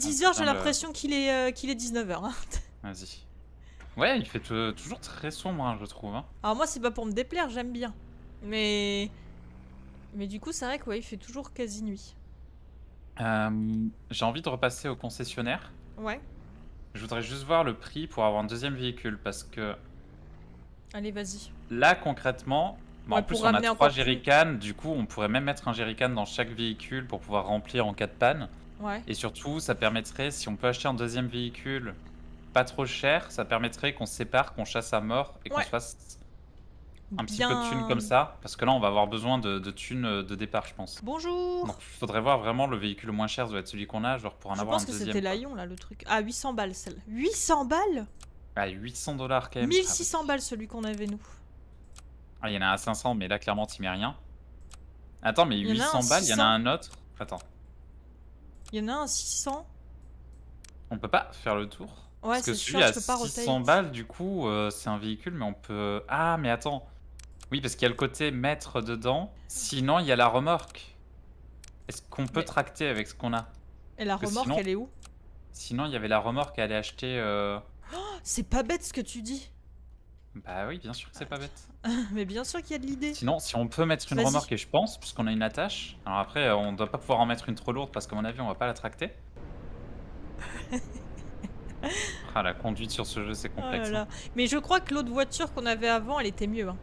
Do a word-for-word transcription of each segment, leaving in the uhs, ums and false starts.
dix heures, j'ai l'impression qu'il est euh, qu'il est dix-neuf heures. Hein. Vas-y. Ouais, il fait toujours très sombre, hein, je trouve. Hein. Alors moi, c'est pas pour me déplaire, j'aime bien. Mais... Mais du coup, c'est vrai que ouais, il fait toujours quasi nuit. Euh, j'ai envie de repasser au concessionnaire. Ouais. Je voudrais juste voir le prix pour avoir un deuxième véhicule, parce que... Allez, vas-y. Là, concrètement... Bah, ouais, en plus, on a trois jerrycans, du coup, on pourrait même mettre un jerrycan dans chaque véhicule pour pouvoir remplir en cas de panne. Ouais. Et surtout, ça permettrait, si on peut acheter un deuxième véhicule pas trop cher, ça permettrait qu'on se sépare, qu'on chasse à mort et qu'on ouais. se fasse un Bien... petit peu de thunes comme ça. Parce que là, on va avoir besoin de, de thunes de départ, je pense. Bonjour. Donc, faudrait voir vraiment le véhicule le moins cher, ça doit être celui qu'on a, genre pour en je avoir un deuxième. Je pense que c'était l'Aion, là, le truc. Ah, huit cents balles, celle. huit cents balles? Ah, huit cents dollars quand même. mille six cents ah, oui. balles, celui qu'on avait, nous. Ah, il y en a un à cinq cents, mais là, clairement, t'y mets rien. Attends, mais huit cents balles, il y en a un autre. Attends. Il y en a un à six cents. On peut pas faire le tour. Ouais, parce que celui à six cents balles, du coup, euh, c'est un véhicule, mais on peut... Ah, mais attends. Oui, parce qu'il y a le côté mettre dedans. Sinon, il y a la remorque. Est-ce qu'on peut mais... tracter avec ce qu'on a? Et la parce remorque, sinon... elle est où? Sinon, il y avait la remorque à aller acheter... Euh... Oh, c'est pas bête ce que tu dis. Bah oui, bien sûr que c'est pas bête. Mais bien sûr qu'il y a de l'idée. Sinon, si on peut mettre une remorque, et je pense, puisqu'on a une attache. Alors après, on doit pas pouvoir en mettre une trop lourde, parce qu'à mon avis, on va pas la tracter. Ah, la conduite sur ce jeu, c'est complexe. Oh là là. Hein. Mais je crois que l'autre voiture qu'on avait avant, elle était mieux. Hein.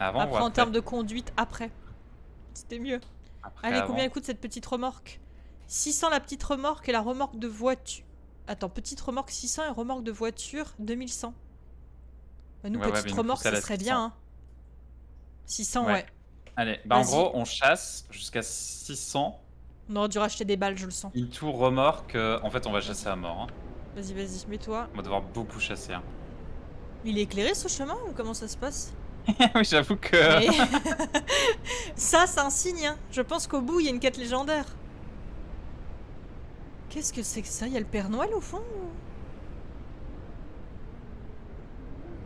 Avant après, ou après en termes de conduite, après. C'était mieux. Après, allez, avant. Combien elle coûte cette petite remorque? six cents la petite remorque et la remorque de voiture. Attends, petite remorque six cents et remorque de voiture deux mille cent. Nous, ouais, petite ouais, remorque, ça serait bien. Hein. six cents, ouais. ouais. Allez, bah en gros, on chasse jusqu'à six cents. On aurait dû racheter des balles, je le sens. Une tour remorque, euh, en fait, on va chasser à mort. Hein. Vas-y, vas-y, mets-toi. On va devoir beaucoup chasser. Hein. Il est éclairé, ce chemin, ou comment ça se passe? Oui, j'avoue que... Mais... ça, c'est un signe. Hein. Je pense qu'au bout, il y a une quête légendaire. Qu'est-ce que c'est que ça? Il y a le Père Noël, au fond ou...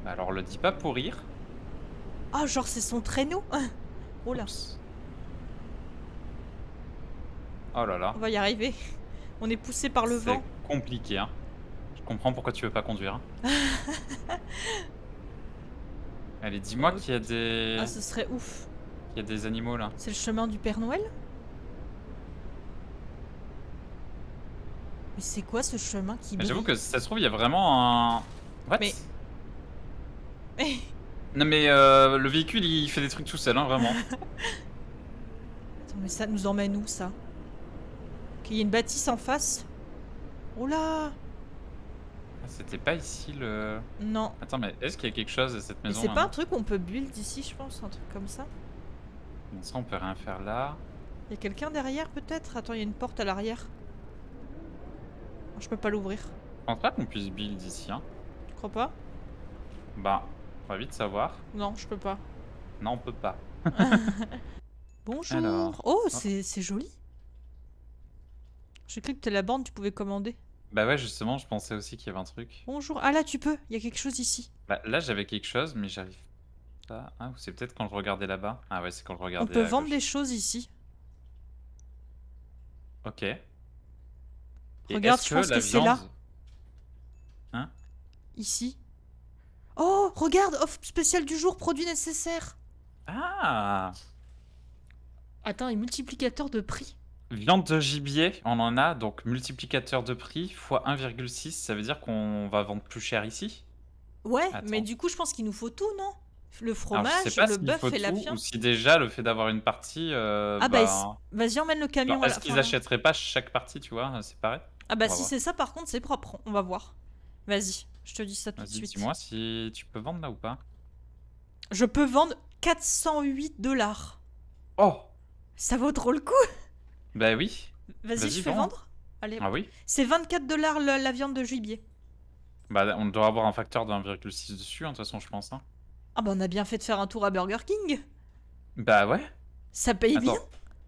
Alors, le dis pas pour rire. Ah, oh, genre, c'est son traîneau. Oh là. Oups. Oh là là. On va y arriver. On est poussé par le vent. C'est compliqué, hein. Je comprends pourquoi tu veux pas conduire. Hein. Allez, dis-moi qu'il y a des... Ah, ce serait ouf. Il y a des animaux, là. C'est le chemin du Père Noël? Mais c'est quoi ce chemin qui brille? J'avoue que ça se trouve, il y a vraiment un... What? Mais... Non mais euh, le véhicule il fait des trucs tout seul, hein, vraiment. Attends, mais ça nous emmène où ça? Qu'il y ait une bâtisse en face. Oh là. C'était pas ici le... Non. Attends, mais est-ce qu'il y a quelque chose à cette maison? C'est pas un truc qu'on peut build ici, je pense, un truc comme ça. Bon, ça on peut rien faire là. Il y a quelqu'un derrière peut-être? Attends, il y a une porte à l'arrière. Je peux pas l'ouvrir. Je pense pas qu'on puisse build ici, hein. Tu crois pas? Bah... On va vite savoir. Non, je peux pas. Non, on peut pas. Bonjour. Alors... Oh, c'est oh. joli. J'ai cru que t'es la bande, tu pouvais commander. Bah ouais, justement, je pensais aussi qu'il y avait un truc. Bonjour. Ah là, tu peux. Il y a quelque chose ici. Bah là, j'avais quelque chose, mais j'arrive pas. Ah, c'est peut-être quand je regardais là-bas. Ah ouais, c'est quand je regardais. On peut vendre des choses ici. Ok. Et regarde, je pense que, que c'est là. Hein? Ici. Oh, regarde, offre spéciale du jour, produit nécessaire. Ah. Attends, et multiplicateur de prix. Viande de gibier, on en a, donc multiplicateur de prix fois un virgule six, ça veut dire qu'on va vendre plus cher ici? Ouais, attends. Mais du coup, je pense qu'il nous faut tout, non? Le fromage, alors, je sais pas le si bœuf et la viande. Ou si déjà, le fait d'avoir une partie... Euh, ah bah, bah vas-y, emmène le camion. Est-ce voilà, qu'ils enfin... achèteraient pas chaque partie, tu vois, séparé? Ah bah si c'est ça, par contre, c'est propre, on va voir. Vas-y. Je te dis ça tout de suite. Dis-moi si tu peux vendre là ou pas. Je peux vendre quatre cent huit dollars. Oh! Ça vaut trop le coup! Bah oui. Vas-y, je fais vendre. Allez. Ah oui? C'est vingt-quatre dollars la, la viande de gibier. Bah on doit avoir un facteur de un virgule six dessus, hein, de toute façon, je pense. Hein. Ah bah on a bien fait de faire un tour à Burger King. Bah ouais. Ça paye Attends.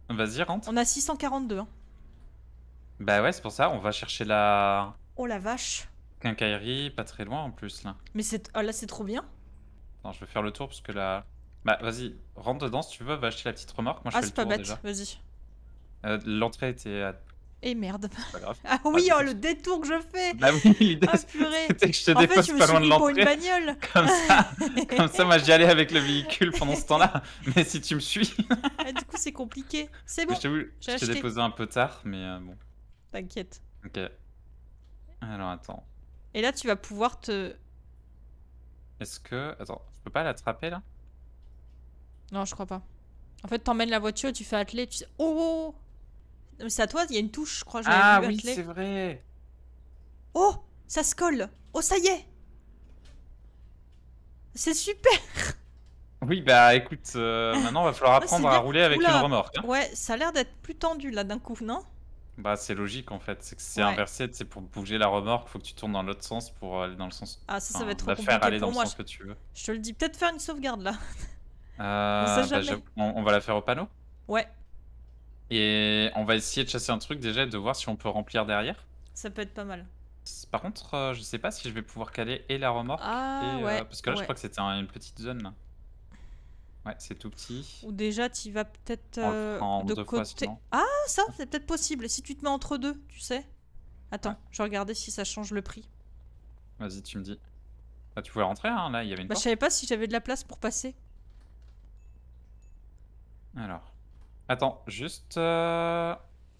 Bien. Vas-y, rentre. On a six cent quarante-deux. Hein. Bah ouais, c'est pour ça, on va chercher la... Oh la vache! Quincaillerie, pas très loin en plus là. Mais c'est oh, là c'est trop bien. Attends, je vais faire le tour parce que là... Bah vas-y, rentre dedans si tu veux, va acheter la petite remorque. Moi, je ah c'est pas bête, vas-y. Euh, L'entrée était à Et merde. Pas grave. Ah oui, oh, le détour que je fais. Bah oui, l'idée ah, c'était que je te en dépose fait, je pas loin de l'entrée. Comme ça, comme ça, moi j'y allais avec le véhicule pendant ce temps-là. Mais si tu me suis. Ah, du coup, c'est compliqué. C'est bon. Mais je t'avoue, je t'ai déposé un peu tard, mais euh, bon. T'inquiète. Ok. Alors attends. Et là, tu vas pouvoir te. Est-ce que. Attends, je peux pas l'attraper là? Non, je crois pas. En fait, t'emmènes la voiture, tu fais atteler, tu sais. Oh! C'est à toi, il y a une touche, je crois. Ah oui, c'est vrai. Oh, ça se colle. Oh, ça y est. C'est super. Oui, bah écoute, euh, maintenant, il va falloir apprendre ah, à rouler avec Oula. une remorque. Hein. Ouais, ça a l'air d'être plus tendu, là, d'un coup, non? Bah, c'est logique, en fait. C'est que c'est ouais. inversé. C'est pour bouger la remorque, faut que tu tournes dans l'autre sens pour aller dans le sens... Ah, ça, ça va être trop compliqué aller pour dans moi. Le sens je... que tu veux. Je te le dis, peut-être faire une sauvegarde, là. Euh, on, bah, je... on, on va la faire au panneau? Ouais. Et on va essayer de chasser un truc déjà et de voir si on peut remplir derrière. Ça peut être pas mal. Par contre, euh, je sais pas si je vais pouvoir caler et la remorque. Ah, et, ouais, euh, parce que là, ouais. je crois que c'était un, une petite zone. Là. Ouais, c'est tout petit. Ou déjà, tu vas peut-être euh, de côté. Fois, ah, ça, c'est peut-être possible. Si tu te mets entre deux, tu sais. Attends, ouais. je vais regarder si ça change le prix. Vas-y, tu me dis. Ah, tu pouvais rentrer, hein, là, il y avait une bah, porte. Je savais pas si j'avais de la place pour passer. Alors. Attends, juste... Euh...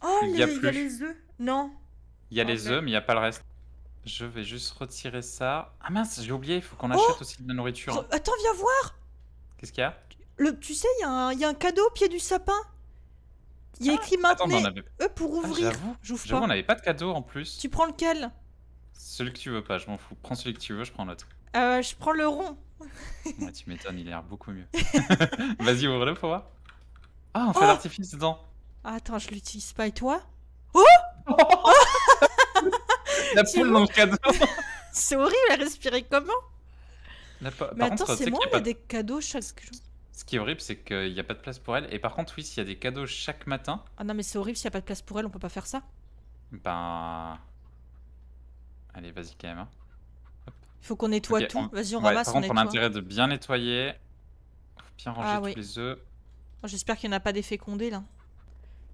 Oh, il y, y a les œufs. Non. Il y a okay. les œufs, mais il n'y a pas le reste. Je vais juste retirer ça. Ah mince, j'ai oublié, il faut qu'on achète oh aussi de la nourriture. Attends, viens voir. Qu'est-ce qu'il y a le, tu sais, il y a un, y a un cadeau au pied du sapin. Il y a ah, écrit maintenant avait... eux pour ouvrir. Ah, j'avoue, j'avoue, on n'avait pas de cadeau en plus. Tu prends lequel? Celui que tu veux pas, je m'en fous. Prends celui que tu veux, je prends l'autre. Euh, je prends le rond. Ouais, tu m'étonnes, il a l'air beaucoup mieux. Vas-y, ouvre-le pour voir. Ah, on fait oh l'artifice dedans. Attends, je l'utilise pas et toi? Oh, oh la poule dans le cadeau. C'est horrible, elle respirait comment? Mais par attends, c'est moi, on a des cadeaux chaque jour. Ce qui est horrible, c'est qu'il n'y a pas de place pour elle. Et par contre, oui, s'il y a des cadeaux chaque matin... Ah non, mais c'est horrible, s'il n'y a pas de place pour elle, on peut pas faire ça. Ben... Allez, vas-y quand même. Hein. Il faut qu'on nettoie okay, tout. On... Vas-y, on ouais, ramasse, par contre, on, on a intérêt de bien nettoyer. Bien ranger ah, tous oui. les œufs. J'espère qu'il n'y en a pas des fécondés là.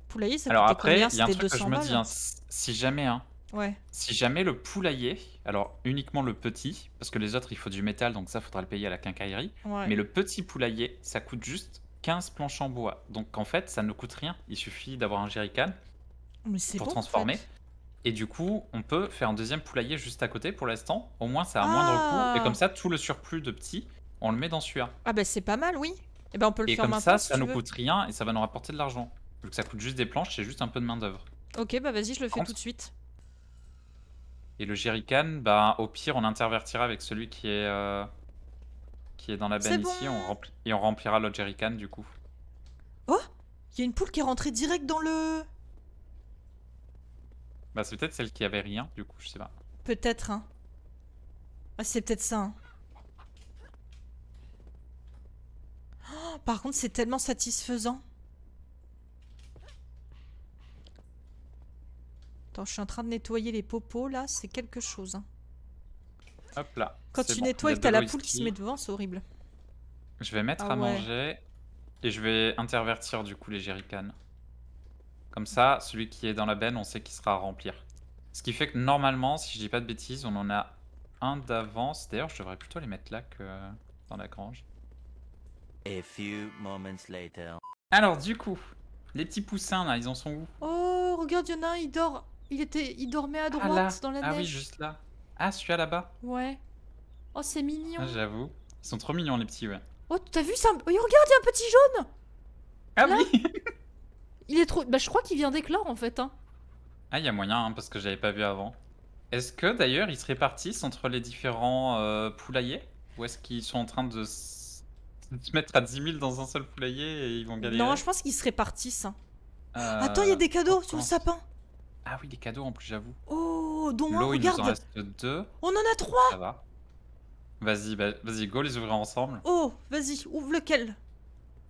Poulailler, ça coûtait combien? C'était deux cents balles. Alors après, il y a un truc que je me dis, hein, si jamais, hein, ouais. si jamais le poulailler, alors uniquement le petit, parce que les autres il faut du métal, donc ça faudra le payer à la quincaillerie, ouais. mais le petit poulailler, ça coûte juste quinze planches en bois. Donc en fait, ça ne coûte rien, il suffit d'avoir un jerrycan pour bon, transformer. En fait. Et du coup, on peut faire un deuxième poulailler juste à côté pour l'instant, au moins ça a un ah. moindre coût. Et comme ça, tout le surplus de petits, on le met dans celui-là. Ah bah c'est pas mal, oui. Et, ben on peut le et faire comme ça, si ça nous veux. coûte rien et ça va nous rapporter de l'argent. Donc ça coûte juste des planches, c'est juste un peu de main d'œuvre. Ok, bah vas-y, je le fais tout de suite. Et le jerrycan, bah au pire, on intervertira avec celui qui est euh, qui est dans la benne bon. ici, on rempli et on remplira le jerrycan du coup. Oh, il y a une poule qui est rentrée direct dans le. Bah c'est peut-être celle qui avait rien, du coup, je sais pas. Peut-être hein. Ah, c'est peut-être ça. Hein. Par contre, c'est tellement satisfaisant. Attends, je suis en train de nettoyer les popos, là. C'est quelque chose. Hein. Hop là. Quand tu bon. nettoies et que t'as la poule qui se met devant, c'est horrible. Je vais mettre ah, à ouais. manger. Et je vais intervertir, du coup, les jerrycans. Comme ça, celui qui est dans la benne, on sait qu'il sera à remplir. Ce qui fait que, normalement, si je dis pas de bêtises, on en a un d'avance. D'ailleurs, je devrais plutôt les mettre là que dans la grange. A few moments later. Alors du coup, les petits poussins là, ils en sont où? Oh regarde, il y en a un, il dort, il était, il dormait à droite ah dans la ah neige. Ah oui, juste là. Ah celui-là là-bas. Ouais. Oh c'est mignon. Ah, j'avoue, ils sont trop mignons les petits ouais. Oh t'as vu ça? Oh, regarde, il y a un petit jaune. Ah là. oui. Il est trop. Bah je crois qu'il vient d'éclore en fait. Hein. Ah il y a moyen hein, parce que j'avais pas vu avant. Est-ce que d'ailleurs ils se répartissent entre les différents euh, poulaillers ou est-ce qu'ils sont en train de se mettre à dix mille dans un seul poulailler et ils vont galérer. Non, je pense qu'ils se répartissent. Euh, Attends, il y a des cadeaux sur le sapin. Ah oui, des cadeaux en plus, j'avoue. Oh, dont un, regarde. Il nous en reste deux. On en a trois. Ça va. Vas-y, bah, vas-y, go les ouvrir ensemble. Oh, vas-y, ouvre lequel?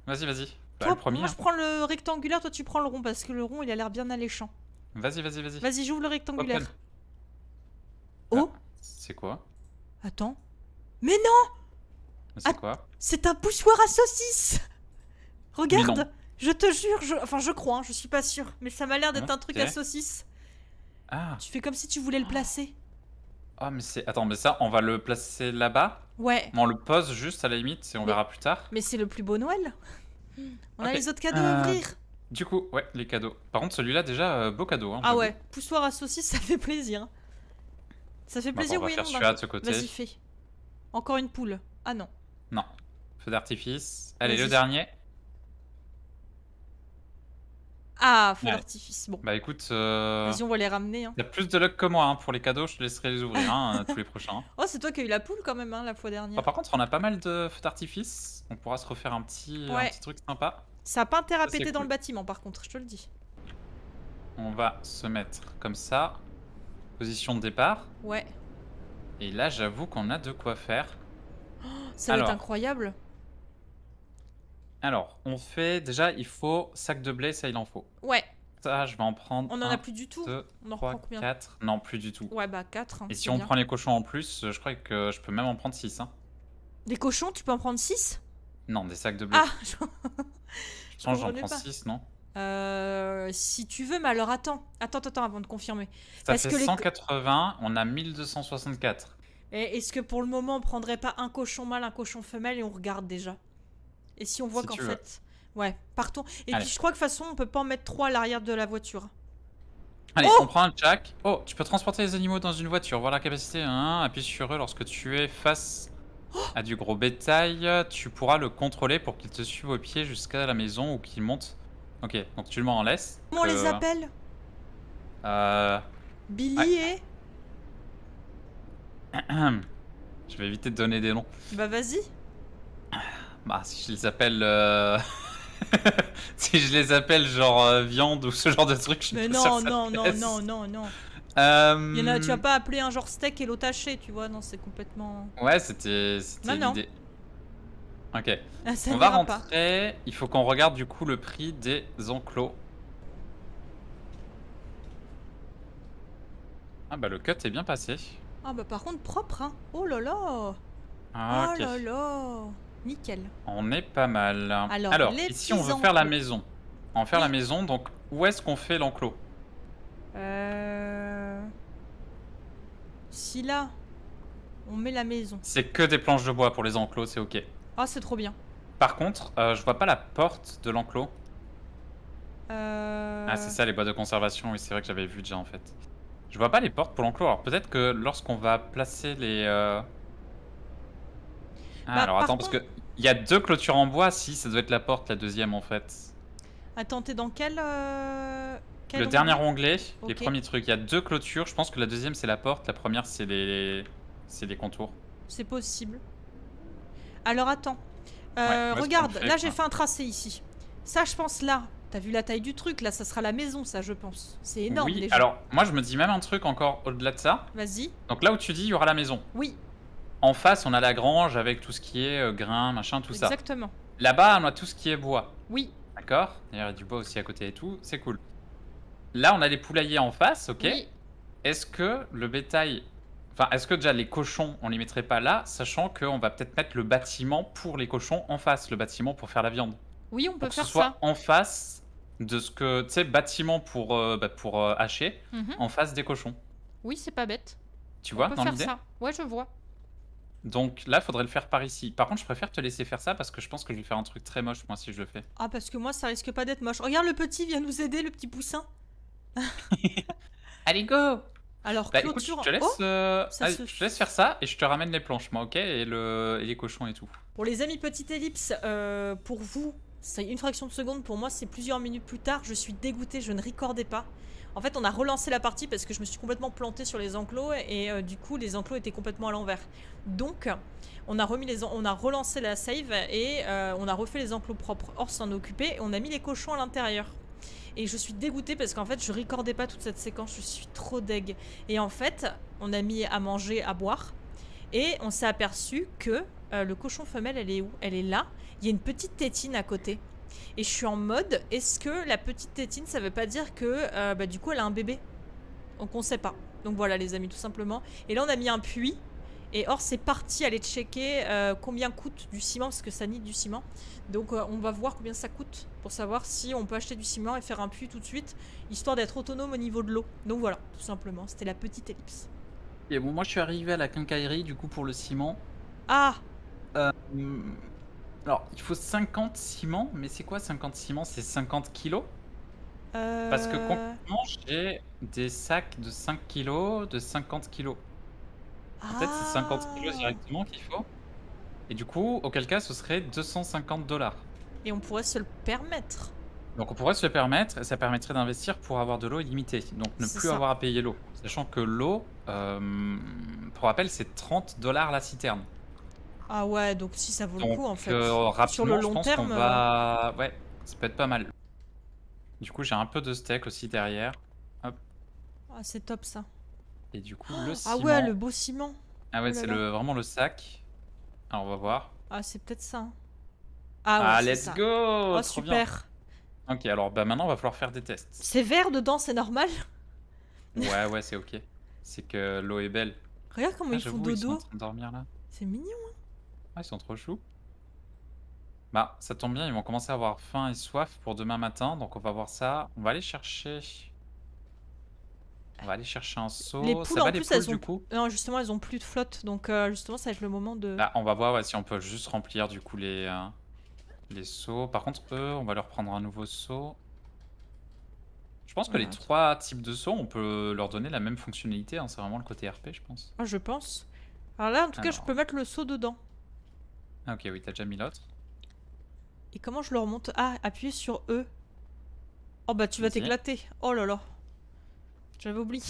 Vas-y, vas-y. Bah, le premier. Moi, je prends le rectangulaire, toi tu prends le rond parce que le rond, il a l'air bien alléchant. Vas-y, vas-y, vas-y. Vas-y, j'ouvre le rectangulaire. Open. Oh. Ah, c'est quoi? Attends. Mais non. C'est ah, quoi? C'est un poussoir à saucisse. Regarde, je te jure, je... enfin je crois, hein, je suis pas sûre, mais ça m'a l'air d'être okay. un truc à saucisse. Ah. Tu fais comme si tu voulais le placer. Ah, oh, mais c'est... Attends, mais ça, on va le placer là-bas? Ouais. On le pose juste à la limite et on mais... verra plus tard. Mais c'est le plus beau Noël. On okay. a les autres cadeaux euh... à ouvrir. Du coup, ouais, les cadeaux. Par contre, celui-là, déjà, euh, beau cadeau. Hein, ah ouais, goût. Poussoir à saucisse, ça fait plaisir. Ça fait plaisir, bah, bon, on va oui, faire non, celui-là de ce côté. Vas-y, fais. Encore une poule. Ah non. Non. Feu d'artifice. Allez, le dernier. Ah, feu ouais. d'artifice. Bon. Bah écoute. Euh... Vas-y, on va les ramener. Hein. Il y a plus de luck que moi hein. pour les cadeaux, je te laisserai les ouvrir hein, tous les prochains. Oh, c'est toi qui as eu la poule quand même hein, la fois dernière. Bah, par contre, on a pas mal de feux d'artifice. On pourra se refaire un petit, ouais. un petit truc sympa. Ça n'a pas intérêt à péter dans cool. le bâtiment, par contre, je te le dis. On va se mettre comme ça. Position de départ. Ouais. Et là, j'avoue qu'on a de quoi faire. Oh, ça Alors. va être incroyable. Alors, on fait... Déjà, il faut sac de blé, ça, il en faut. Ouais. Ça, je vais en prendre... On en un, a plus du tout. Deux, on en trois, reprend combien? Quatre. Non, plus du tout. Ouais, bah quatre. Hein, et si on bien. prend les cochons en plus, je crois que je peux même en prendre six. Hein. Des cochons, tu peux en prendre six? Non, des sacs de blé. Ah, je... je pense j'en prends six, non? Euh... Si tu veux, mais alors attends. Attends, attends, avant de confirmer. Ça Parce fait que cent quatre-vingts, les... on a mille deux cent soixante-quatre. Est-ce que pour le moment, on prendrait pas un cochon mâle, un cochon femelle et on regarde déjà? Et si on voit si qu'en fait... Veux. Ouais, partons. Et Allez. puis je crois que de toute façon, on peut pas en mettre trois à l'arrière de la voiture. Allez, oh on prend un jack. Oh, tu peux transporter les animaux dans une voiture. Voir la capacité un, appuie sur eux lorsque tu es face... à du gros bétail, tu pourras le contrôler pour qu'il te suive au pied jusqu'à la maison ou qu'il monte. Ok, donc tu le mets en laisse. Comment on euh... les appelle? Euh... Billy ouais. et... Je vais éviter de donner des noms. Bah vas-y. Bah si je les appelle... Euh... si je les appelle genre euh, viande ou ce genre de truc, je suis Mais pas non, sûr que ça non, non, non, non, non, non. Euh... Il y en a, tu vas pas appeler un genre steak et l'eau tachée, tu vois, non, c'est complètement... Ouais, c'était l'idée. Ok, ah, on va rentrer, pas. il faut qu'on regarde du coup le prix des enclos. Ah bah le cut est bien passé. Ah bah par contre propre, hein. Oh là là ah, okay. Oh là là. Nickel. On est pas mal. Alors, Alors ici on veut enclos. faire la maison. On veut faire oui. la maison, donc où est-ce qu'on fait l'enclos? Euh... Si là, on met la maison. C'est que des planches de bois pour les enclos, c'est ok. Ah, oh, c'est trop bien. Par contre, euh, je vois pas la porte de l'enclos. Euh... Ah, c'est ça, les boîtes de conservation. Oui, c'est vrai que j'avais vu déjà en fait. Je vois pas les portes pour l'enclos. Alors peut-être que lorsqu'on va placer les... Euh... Ah, bah, alors attends, contre... parce que il y a deux clôtures en bois. Si, ça doit être la porte, la deuxième en fait. Attends, t'es dans quelle... Euh... Quel le dernier onglet, okay. les premiers trucs. Il y a deux clôtures. Je pense que la deuxième, c'est la porte. La première, c'est les... les contours. C'est possible. Alors, attends. Euh, ouais, regarde, là, là j'ai fait un tracé ici. Ça, je pense, là. T'as vu la taille du truc. Là, ça sera la maison, ça, je pense. C'est énorme, oui, déjà. Alors, moi, je me dis même un truc encore au-delà de ça. Vas-y. Donc, là où tu dis, il y aura la maison. Oui. En face, on a la grange avec tout ce qui est euh, grain, machin, tout Exactement. ça. Exactement. Là-bas, on a tout ce qui est bois. Oui. D'accord. D'ailleurs, il y a du bois aussi à côté et tout. C'est cool. Là, on a les poulaillers en face, ok. Oui. Est-ce que le bétail... Enfin, est-ce que déjà les cochons, on les mettrait pas là, sachant qu'on va peut-être mettre le bâtiment pour les cochons en face, le bâtiment pour faire la viande. Oui, on peut faire ça. Que ce soit en face de ce que... Tu sais, bâtiment pour, euh, bah, pour euh, hacher, mm-hmm. en face des cochons. Oui, c'est pas bête. Tu vois, dans l'idée ? On peut faire ça. Ouais, je vois. Donc là, il faudrait le faire par ici. Par contre, je préfère te laisser faire ça parce que je pense que je vais faire un truc très moche, moi, si je le fais. Ah, parce que moi, ça risque pas d'être moche. Regarde, le petit vient nous aider, le petit poussin. Allez go. Alors bah, clôture... écoute, je te laisse, oh, euh... Allez, se... je te laisse faire ça et je te ramène les planches moi, ok, et, le... et les cochons et tout. Pour les amis, petite ellipse, euh, pour vous c'est une fraction de seconde, pour moi c'est plusieurs minutes plus tard. Je suis dégoûtée, je ne recordais pas. En fait on a relancé la partie parce que je me suis complètement plantée sur les enclos et euh, du coup les enclos étaient complètement à l'envers. Donc on a, remis les en... on a relancé la save et euh, on a refait les enclos propres. Or s'en occuper, on a mis les cochons à l'intérieur. Et je suis dégoûtée parce qu'en fait, je recordais pas toute cette séquence. Je suis trop deg. Et en fait, on a mis à manger, à boire. Et on s'est aperçu que euh, le cochon femelle, elle est où? Elle est là. Il y a une petite tétine à côté. Et je suis en mode, est-ce que la petite tétine, ça veut pas dire que euh, bah, du coup, elle a un bébé? Donc, on sait pas. Donc voilà, les amis, tout simplement. Et là, on a mis un puits. Et Or c'est parti aller checker euh, combien coûte du ciment, parce que ça nie du ciment. Donc euh, on va voir combien ça coûte pour savoir si on peut acheter du ciment et faire un puits tout de suite, histoire d'être autonome au niveau de l'eau. Donc voilà, tout simplement, c'était la petite ellipse. Et bon, moi je suis arrivé à la quincaillerie du coup pour le ciment. Ah euh, Alors il faut cinquante ciments, mais c'est quoi cinquante ciments? C'est cinquante kilos euh... Parce que concrètement j'ai des sacs de cinq kilos, de cinquante kilos. En fait, c'est cinquante kilos directement qu'il faut. Et du coup, auquel cas, ce serait deux cent cinquante dollars. Et on pourrait se le permettre. Donc on pourrait se le permettre, et ça permettrait d'investir pour avoir de l'eau illimitée. Donc ne plus ça. avoir à payer l'eau. Sachant que l'eau, euh, pour rappel, c'est trente dollars la citerne. Ah ouais, donc si ça vaut donc, le coup en fait. Euh, Sur le long je pense terme. Va... Ouais, ça peut être pas mal. Du coup, j'ai un peu de steak aussi derrière. Hop. Ah, c'est top ça. Et du coup, le ciment. Ah ouais, le beau ciment. Ah ouais, c'est le, vraiment le sac. Alors, on va voir. Ah, c'est peut-être ça. Ah, ouais, ah let's ça. go. Oh, super. Bien. Ok, alors bah maintenant, on va falloir faire des tests. C'est vert dedans, c'est normal. Ouais, ouais, c'est ok. C'est que l'eau est belle. Regarde comment ah, ils font dodo. Ils sont en train de dormir là. C'est mignon. Hein. Ah, ils sont trop choux. Bah, ça tombe bien, ils vont commencer à avoir faim et soif pour demain matin. Donc, on va voir ça. On va aller chercher. On va aller chercher un seau. Les poules, ça va, en plus, les poules, elles ont... du coup non, justement, elles ont plus de flotte. Donc, euh, justement, ça va être le moment de... Là, on va voir ouais, si on peut juste remplir, du coup, les, euh, les seaux. Par contre, eux, on va leur prendre un nouveau seau. Je pense que voilà. les trois types de seaux, on peut leur donner la même fonctionnalité. Hein. C'est vraiment le côté R P, je pense. Ah, je pense. Alors là, en tout Alors... cas, je peux mettre le seau dedans. Ah, ok, oui, t'as déjà mis l'autre. Et comment je le remonte? Ah, appuyer sur E. Oh, bah, tu vas t'éclater. Oh là là. J'avais oublié.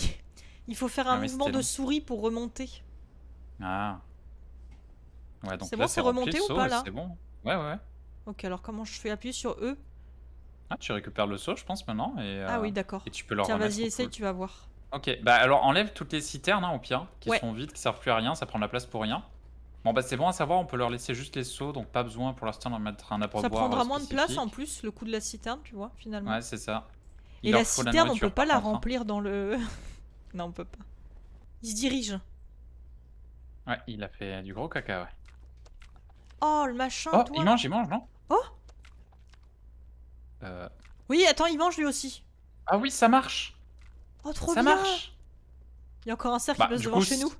Il faut faire un ah mouvement de souris pour remonter. Ah. Ouais, donc c'est bon, c'est remonté ou pas là? C'est bon. Ouais, ouais. Ok, alors comment je fais? Appuyer sur E. Ah, tu récupères le seau, je pense, maintenant. Et, ah euh, oui, d'accord. Et tu peux leur Tiens, vas-y, essaye, tu vas voir. Ok, bah alors enlève toutes les citernes, hein, au pire, qui ouais. sont vides, qui servent plus à rien, ça prend de la place pour rien. Bon, bah c'est bon à savoir, on peut leur laisser juste les seaux, donc pas besoin pour l'instant d'en mettre un apport. Ça prendra moins de place en plus, le coup de la citerne, tu vois, finalement. Ouais, c'est ça. Et la citerne, on peut pas la remplir dans le... non, on peut pas. Il se dirige. Ouais, il a fait du gros caca, ouais. Oh, le machin, oh, toi. il mange, il mange, non? Oh euh... Oui, attends, il mange lui aussi. Ah oui, ça marche. Oh, trop ça bien. Ça marche. Il y a encore un cerf bah, qui passe devant coup, chez nous.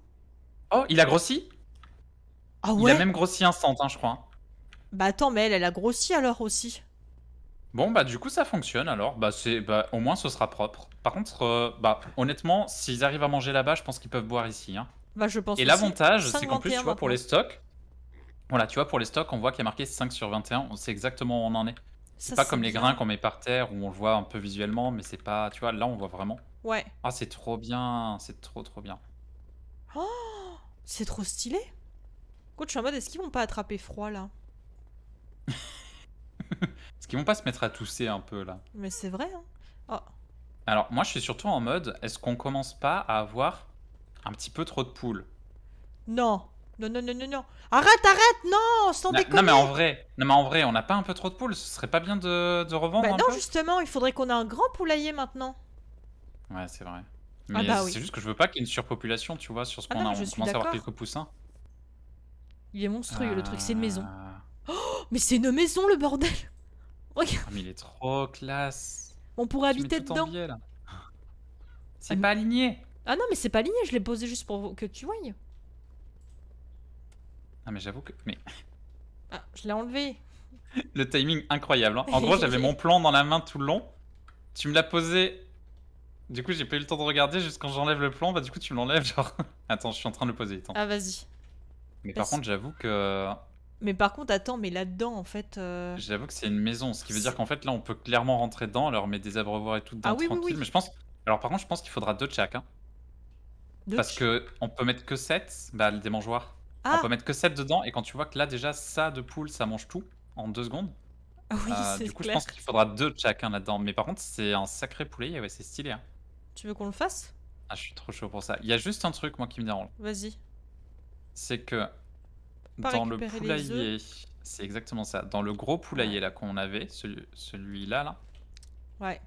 Oh, il a grossi. Ah ouais. Il a même grossi instant, hein, je crois. Bah attends, mais elle, elle a grossi alors aussi. Bon bah du coup ça fonctionne alors, bah c'est bah, au moins ce sera propre. Par contre, euh, bah honnêtement, s'ils arrivent à manger là-bas, je pense qu'ils peuvent boire ici. Hein. Bah je pense. Et l'avantage, c'est qu'en plus tu vois pour les stocks, voilà tu vois pour les stocks, on voit qu'il y a marqué cinq sur vingt et un, on sait exactement où on en est. C'est pas comme les grains qu'on met par terre où on le voit un peu visuellement, mais c'est pas, tu vois, là on voit vraiment. Ouais. Ah c'est trop bien, c'est trop trop bien. Oh, c'est trop stylé. Écoute, je suis en mode, est-ce qu'ils vont pas attraper froid là? Parce qu'ils vont pas se mettre à tousser un peu là. Mais c'est vrai, hein. Oh. Alors moi je suis surtout en mode, est-ce qu'on commence pas à avoir un petit peu trop de poules? Non, non, non, non, non, non. Arrête, arrête, non, sans non, déconner. Non mais en vrai, non mais en vrai, on n'a pas un peu trop de poules, ce serait pas bien de, de revendre bah un non, peu justement, il faudrait qu'on ait un grand poulailler maintenant. Ouais, c'est vrai. Mais ah bah c'est oui. juste que je veux pas qu'il y ait une surpopulation, tu vois, sur ce qu'on ah a. On commence à avoir quelques poussins. Il est monstrueux euh... le truc, c'est une maison. Oh, mais c'est une maison le bordel. Regarde. Mais il est trop classe. On pourrait tu habiter dedans. C'est ah, pas aligné. Ah non, mais c'est pas aligné, je l'ai posé juste pour que tu voyes. Ah mais j'avoue que... Mais... Ah, je l'ai enlevé. Le timing incroyable. Hein. En gros, j'avais mon plan dans la main tout le long. Tu me l'as posé. Du coup, j'ai pas eu le temps de regarder juste quand j'enlève le plan. Bah du coup, tu me l'enlèves genre... Attends, je suis en train de le poser. Attends. Ah vas-y. Mais Parce... par contre, j'avoue que... Mais par contre, attends, mais là-dedans, en fait... Euh... J'avoue que c'est une maison, ce qui veut dire qu'en fait, là, on peut clairement rentrer dedans, alors met des abreuvoirs et tout dedans, ah, oui, tranquille. Oui, oui. Mais je pense... Alors par contre, je pense qu'il faudra deux de chaque. Hein. Deux Parce que on peut mettre que sept, bah, des mangeoires. Ah. On peut mettre que sept dedans, et quand tu vois que là, déjà, ça de poule, ça mange tout, en deux secondes. Ah oui, euh, c'est Du coup, clair. je pense qu'il faudra deux de chacun là-dedans. Mais par contre, c'est un sacré poulet, ouais, c'est stylé. Hein. Tu veux qu'on le fasse? Ah, je suis trop chaud pour ça. Il y a juste un truc, moi, qui me dérange. Vas-y. C'est que... Dans le poulailler, c'est exactement ça. Dans le gros poulailler là qu'on avait, celui-là là. Ouais.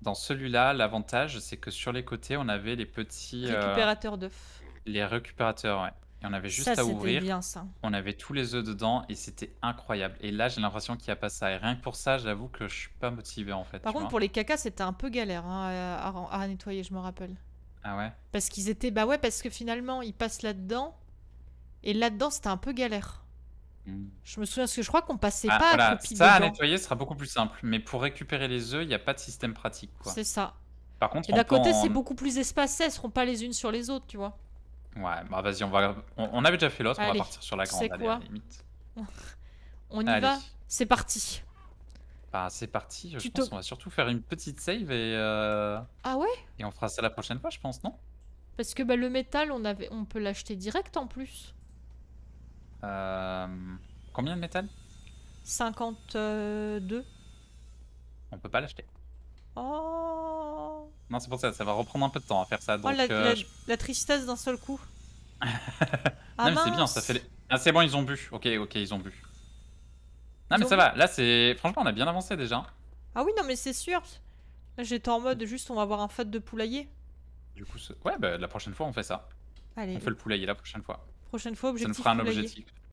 Dans celui-là, l'avantage c'est que sur les côtés on avait les petits récupérateurs euh, d'œufs. Les récupérateurs, ouais. Et on avait juste Ça, à c'était ouvrir. bien ça. On avait tous les œufs dedans et c'était incroyable. Et là, j'ai l'impression qu'il n'y a pas ça. Et rien que pour ça, j'avoue que je suis pas motivé en fait. Par tu contre, vois. pour les cacas, c'était un peu galère hein, à, à, à nettoyer, je me rappelle. Ah ouais? Parce qu'ils étaient. Bah ouais, parce que finalement, ils passent là-dedans. Et là-dedans, c'était un peu galère. Mm. Je me souviens, parce que je crois qu'on passait ah, pas voilà. accroupi dedans. Ça, à nettoyer, sera beaucoup plus simple. Mais pour récupérer les œufs, il n'y a pas de système pratique, quoi. C'est ça. Par contre, et d'un côté, en... c'est beaucoup plus espacé. Elles seront pas les unes sur les autres, tu vois. Ouais, bah vas-y, on va. On, on avait déjà fait l'autre, on va partir sur la grande. C'est quoi ? Allez, à la limite. On y Allez. va. C'est parti. Bah c'est parti. Je tu pense qu'on va surtout faire une petite save et. Euh... Ah ouais. Et on fera ça la prochaine fois, je pense, non? Parce que bah le métal, on avait, on peut l'acheter direct en plus. Euh... Combien de métal? cinquante-deux. On peut pas l'acheter. Oh. Non, c'est pour ça, ça va reprendre un peu de temps à faire ça. Donc, oh, la, euh, la, je... la tristesse d'un seul coup. Ah, non, mais c'est bien, ça fait. Les... Ah, c'est bon, ils ont bu. Ok, ok, ils ont bu. Non, ils mais ça bu. va. Là, c'est. Franchement, on a bien avancé déjà. Ah oui, non, mais c'est sûr. Là, j'étais en mode juste, on va avoir un fat de poulailler. Du coup, ouais, bah, la prochaine fois, on fait ça. Allez. On fait le poulailler la prochaine fois. Prochaine fois, objectif. Ça nous fera un poulailler. objectif.